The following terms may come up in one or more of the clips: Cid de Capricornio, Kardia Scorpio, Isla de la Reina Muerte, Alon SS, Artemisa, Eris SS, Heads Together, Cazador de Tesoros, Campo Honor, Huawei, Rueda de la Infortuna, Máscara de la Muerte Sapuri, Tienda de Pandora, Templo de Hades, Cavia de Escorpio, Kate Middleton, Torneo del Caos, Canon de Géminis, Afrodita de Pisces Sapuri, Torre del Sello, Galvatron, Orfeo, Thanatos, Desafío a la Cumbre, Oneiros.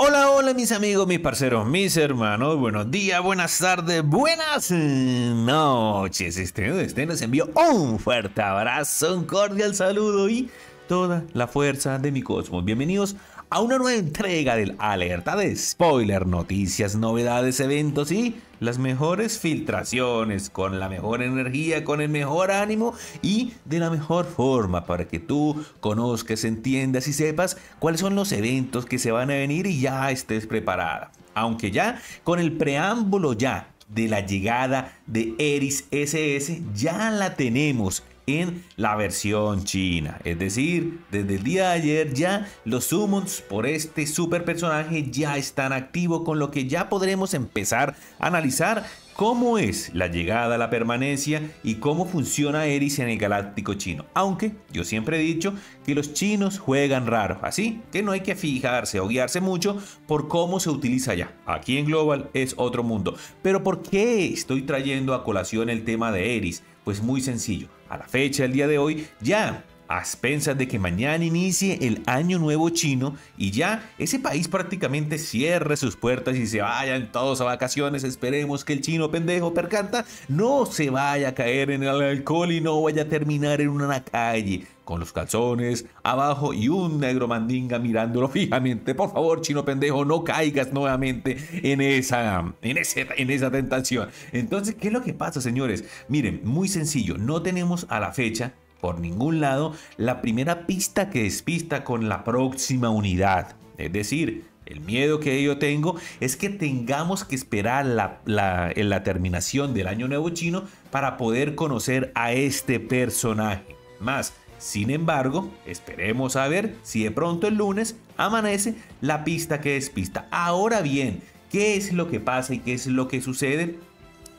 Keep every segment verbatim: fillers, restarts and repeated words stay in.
Hola, hola mis amigos, mis parceros, mis hermanos, buenos días, buenas tardes, buenas noches. Este, este nos envió un fuerte abrazo, un cordial saludo y toda la fuerza de mi cosmos. Bienvenidos a una nueva entrega del Alerta de Spoiler, noticias, novedades, eventos y las mejores filtraciones, con la mejor energía, con el mejor ánimo y de la mejor forma para que tú conozcas, entiendas y sepas cuáles son los eventos que se van a venir y ya estés preparada. Aunque ya con el preámbulo ya de la llegada de Eris S S ya la tenemos en la versión china, es decir, desde el día de ayer ya los summons por este super personaje ya están activos, con lo que ya podremos empezar a analizar cómo es la llegada, la permanencia y cómo funciona Eris en el galáctico chino. Aunque yo siempre he dicho que los chinos juegan raro, así que no hay que fijarse o guiarse mucho por cómo se utiliza ya. Aquí en Global es otro mundo. Pero ¿por qué estoy trayendo a colación el tema de Eris? Pues muy sencillo. A la fecha, el día de hoy, ya a expensas de que mañana inicie el año nuevo chino y ya ese país prácticamente cierre sus puertas y se vayan todos a vacaciones, esperemos que el chino pendejo percanta no se vaya a caer en el alcohol y no vaya a terminar en una calle con los calzones abajo y un negro mandinga mirándolo fijamente. Por favor, chino pendejo, no caigas nuevamente en esa, en, ese, en esa tentación. Entonces, ¿qué es lo que pasa, señores? Miren, muy sencillo, no tenemos a la fecha por ningún lado la primera pista que despista con la próxima unidad. Es decir, el miedo que yo tengo es que tengamos que esperar la, la, la terminación del año nuevo chino para poder conocer a este personaje. Más, sin embargo, esperemos a ver si de pronto el lunes amanece la pista que despista. Ahora bien, ¿qué es lo que pasa y qué es lo que sucede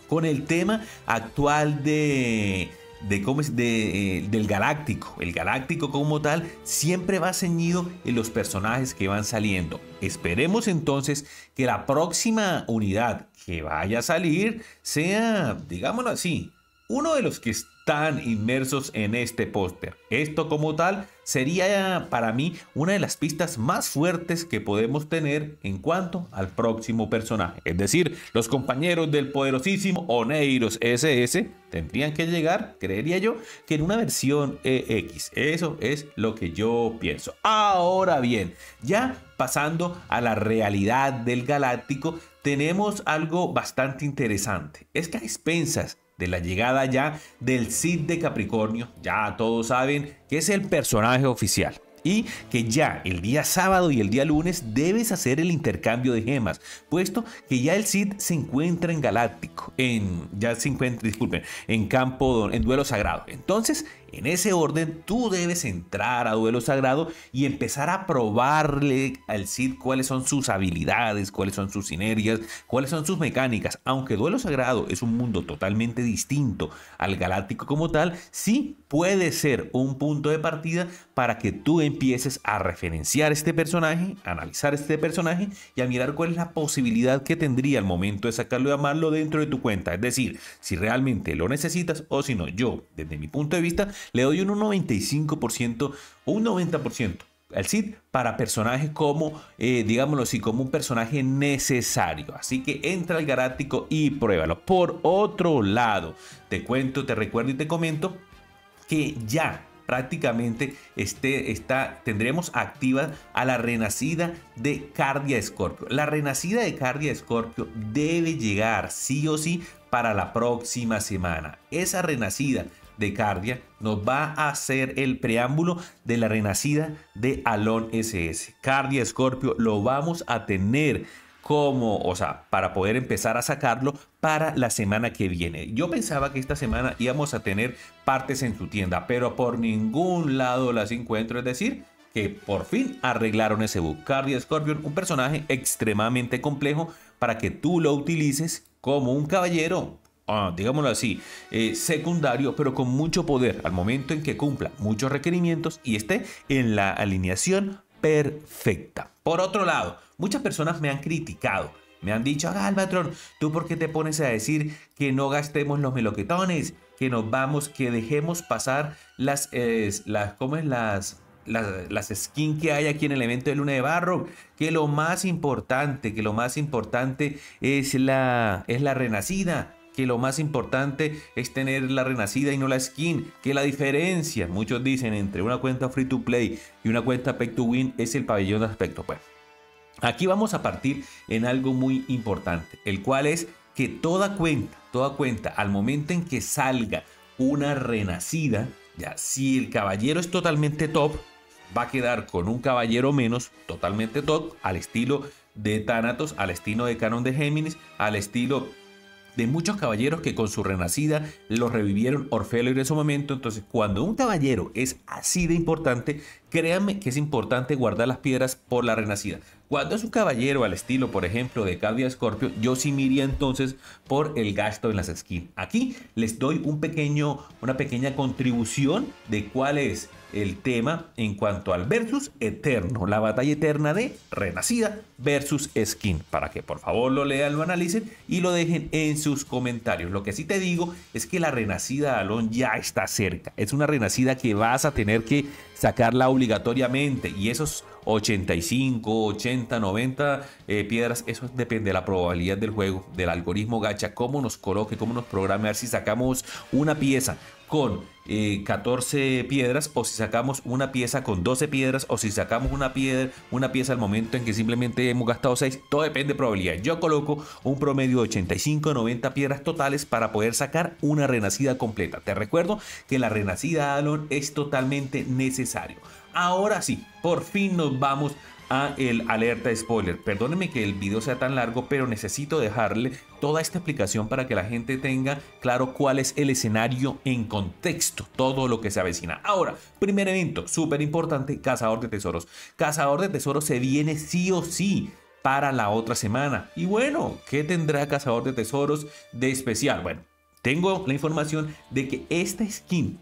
con el tema actual de, de, cómo es, de eh, del galáctico? El galáctico como tal siempre va ceñido en los personajes que van saliendo. Esperemos entonces que la próxima unidad que vaya a salir sea, digámoslo así, uno de los que están inmersos en este póster. Esto como tal sería para mí una de las pistas más fuertes que podemos tener en cuanto al próximo personaje. Es decir, los compañeros del poderosísimo Oneiros S S tendrían que llegar, creería yo, que en una versión E X. Eso es lo que yo pienso. Ahora bien, ya pasando a la realidad del galáctico, tenemos algo bastante interesante. Es que a expensas de la llegada ya del Cid de Capricornio, ya todos saben que es el personaje oficial y que ya el día sábado y el día lunes debes hacer el intercambio de gemas, puesto que ya el Cid se encuentra en galáctico, en ya se encuentra, disculpen, en campo, en duelo sagrado. Entonces, en ese orden, tú debes entrar a duelo sagrado y empezar a probarle al Cid cuáles son sus habilidades, cuáles son sus sinergias, cuáles son sus mecánicas. Aunque duelo sagrado es un mundo totalmente distinto al galáctico como tal, sí puede ser un punto de partida para que tú empieces a referenciar este personaje, a analizar este personaje y a mirar cuál es la posibilidad que tendría al momento de sacarlo y amarlo dentro de tu cuenta. Es decir, si realmente lo necesitas o si no. Yo, desde mi punto de vista, le doy un noventa y cinco por ciento o un noventa por ciento al Cid para personajes como, eh, digámoslo así, como un personaje necesario. Así que entra al galáctico y pruébalo. Por otro lado, te cuento, te recuerdo y te comento que ya prácticamente este, está, tendremos activa a la renacida de Kardia Scorpio. La renacida de Kardia Scorpio debe llegar sí o sí para la próxima semana. Esa renacida de Kardia nos va a hacer el preámbulo de la renacida de Alon S S. Kardia Scorpio lo vamos a tener como, o sea, para poder empezar a sacarlo para la semana que viene. Yo pensaba que esta semana íbamos a tener partes en su tienda, pero por ningún lado las encuentro, es decir, que por fin arreglaron ese bug. Kardia Scorpion, un personaje extremadamente complejo para que tú lo utilices como un caballero, Uh, digámoslo así, eh, secundario, pero con mucho poder al momento en que cumpla muchos requerimientos y esté en la alineación perfecta. Por otro lado, muchas personas me han criticado, me han dicho, Galvatron, ¿tú por qué te pones a decir que no gastemos los meloquetones, que nos vamos, que dejemos pasar las, eh, las, ¿cómo es? las... las, las skins que hay aquí en el evento de Luna de Barro, que lo más importante, que lo más importante es la, es la renacida, que lo más importante es tener la renacida y no la skin, que la diferencia, muchos dicen, entre una cuenta free to play y una cuenta pay to win es el pabellón de aspecto. Pues aquí vamos a partir en algo muy importante, el cual es que toda cuenta, toda cuenta, al momento en que salga una renacida, ya, si el caballero es totalmente top, va a quedar con un caballero menos totalmente top, al estilo de Thanatos, al estilo de Canon de Géminis, al estilo de muchos caballeros que con su renacida los revivieron Orfeo en ese momento. Entonces, cuando un caballero es así de importante, créanme que es importante guardar las piedras por la renacida. Cuando es un caballero al estilo, por ejemplo, de Cavia de Escorpio, yo sí me iría entonces por el gasto en las skins. Aquí les doy un pequeño, una pequeña contribución de cuál es el tema en cuanto al versus eterno, la batalla eterna de renacida versus skin, para que por favor lo lean, lo analicen y lo dejen en sus comentarios. Lo que sí te digo es que la renacida de Alon ya está cerca, es una renacida que vas a tener que sacarla obligatoriamente, y esos ochenta y cinco, ochenta, noventa eh, piedras, eso depende de la probabilidad del juego, del algoritmo gacha, cómo nos coloque, cómo nos programe, a ver si sacamos una pieza con eh, catorce piedras, o si sacamos una pieza con doce piedras, o si sacamos una, piedra, una pieza al momento en que simplemente hemos gastado seis. Todo depende de probabilidad. Yo coloco un promedio de ochenta y cinco a noventa piedras totales para poder sacar una renacida completa. Te recuerdo que la renacida Alon es totalmente necesario. Ahora sí, por fin nos vamos a el alerta spoiler. Perdónenme que el video sea tan largo, pero necesito dejarle toda esta explicación para que la gente tenga claro cuál es el escenario en contexto, todo lo que se avecina. Ahora, primer evento súper importante, Cazador de Tesoros. Cazador de Tesoros se viene sí o sí para la otra semana. Y bueno, ¿qué tendrá Cazador de Tesoros de especial? Bueno, tengo la información de que esta skin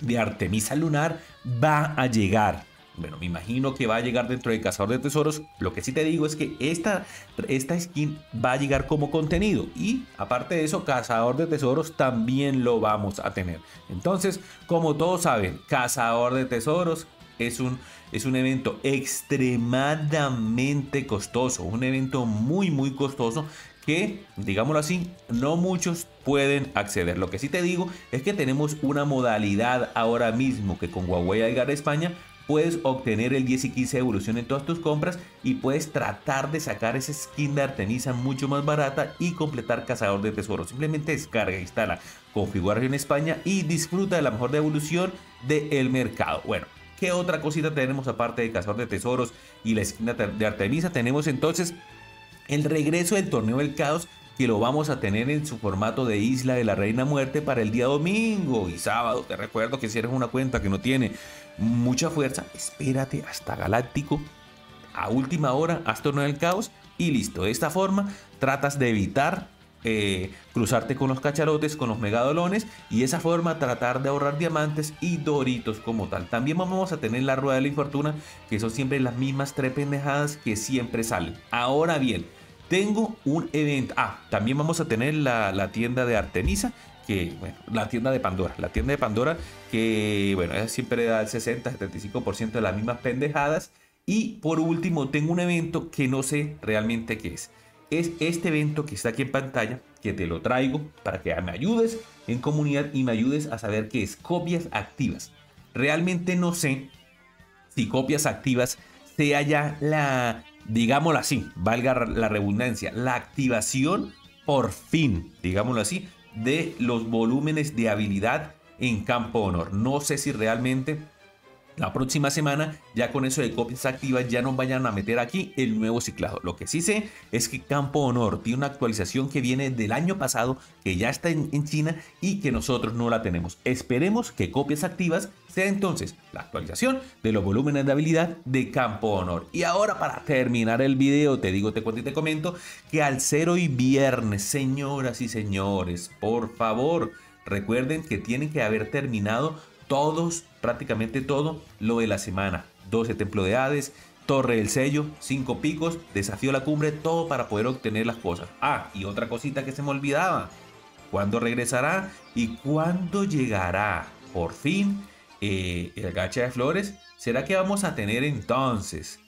de Artemisa Lunar va a llegar. Bueno, me imagino que va a llegar dentro de Cazador de Tesoros. Lo que sí te digo es que esta, esta skin va a llegar como contenido. Y aparte de eso, Cazador de Tesoros también lo vamos a tener. Entonces, como todos saben, Cazador de Tesoros es un, es un evento extremadamente costoso. Un evento muy, muy costoso que, digámoslo así, no muchos pueden acceder. Lo que sí te digo es que tenemos una modalidad ahora mismo que con Huawei Algar España puedes obtener el diez y quince de evolución en todas tus compras y puedes tratar de sacar esa skin de Artemisa mucho más barata y completar Cazador de Tesoros. Simplemente descarga, instala, configura en España y disfruta de la mejor devolución del mercado. Bueno, ¿qué otra cosita tenemos aparte de Cazador de Tesoros y la skin de Artemisa? Tenemos entonces el regreso del Torneo del Caos, que lo vamos a tener en su formato de Isla de la Reina Muerte para el día domingo y sábado. Te recuerdo que si eres una cuenta que no tiene mucha fuerza, espérate hasta Galáctico, a última hora, haz Torneo del Caos y listo. De esta forma tratas de evitar eh, cruzarte con los cacharotes, con los megadolones, y de esa forma tratar de ahorrar diamantes y doritos como tal. También vamos a tener la Rueda de la Infortuna, que son siempre las mismas tres pendejadas que siempre salen. Ahora bien, tengo un evento. Ah, también vamos a tener la, la tienda de Artemisa, que, bueno, la tienda de Pandora. La tienda de Pandora, que, bueno, ella siempre da el sesenta, setenta y cinco por ciento de las mismas pendejadas. Y por último, tengo un evento que no sé realmente qué es. Es este evento que está aquí en pantalla, que te lo traigo para que me ayudes en comunidad y me ayudes a saber qué es. Copias activas. Realmente no sé si copias activas sea ya la, digámoslo así, valga la redundancia, la activación por fin, digámoslo así, de los volúmenes de habilidad en Campo Honor. No sé si realmente la próxima semana, ya con eso de copias activas, ya nos vayan a meter aquí el nuevo ciclado. Lo que sí sé es que Campo Honor tiene una actualización que viene del año pasado, que ya está en, en China y que nosotros no la tenemos. Esperemos que copias activas sea entonces la actualización de los volúmenes de habilidad de Campo Honor. Y ahora, para terminar el video, te digo, te cuento y te comento que al ser hoy viernes, señoras y señores, por favor, recuerden que tienen que haber terminado todos, prácticamente todo lo de la semana. doce Templo de Hades, Torre del Sello, cinco Picos, Desafío a la Cumbre, todo para poder obtener las cosas. Ah, y otra cosita que se me olvidaba. ¿Cuándo regresará y cuándo llegará por fin eh, el gacha de flores ¿Será que vamos a tener entonces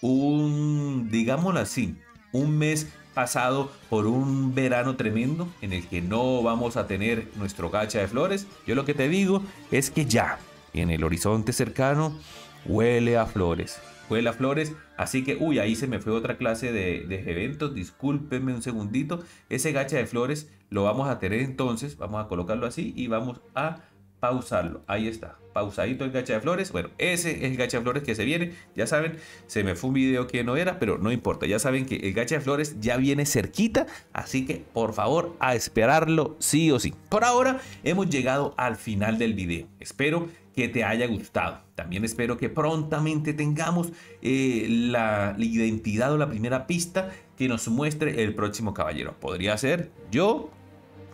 un, digámoslo así, un mes pasado por un verano tremendo en el que no vamos a tener nuestro gacha de flores? Yo lo que te digo es que ya en el horizonte cercano huele a flores, huele a flores, así que, uy, ahí se me fue otra clase de, de eventos, discúlpenme un segundito. Ese gacha de flores lo vamos a tener entonces, vamos a colocarlo así y vamos a pausarlo, ahí está, pausadito el gacha de flores. Bueno, ese es el gacha de flores que se viene, ya saben, se me fue un video que no era, pero no importa, ya saben que el gacha de flores ya viene cerquita, así que por favor a esperarlo sí o sí. Por ahora hemos llegado al final del video, espero que te haya gustado, también espero que prontamente tengamos eh, la, la identidad o la primera pista que nos muestre el próximo caballero. Podría ser, yo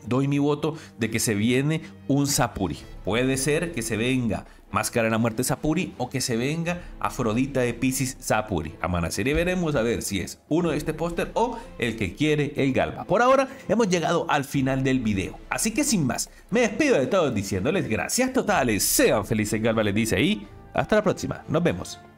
doy mi voto de que se viene un Sapuri. Puede ser que se venga Máscara de la Muerte Sapuri o que se venga Afrodita de Pisces Sapuri. Amanecer y veremos a ver si es uno de este póster o el que quiere el Galva. Por ahora hemos llegado al final del video, así que sin más me despido de todos diciéndoles gracias totales, sean felices, Galva les dice, y hasta la próxima, nos vemos.